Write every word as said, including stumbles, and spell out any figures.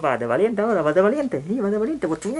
kepada valiente ahora, vas de valiente, sí, vas de valiente, por chuña.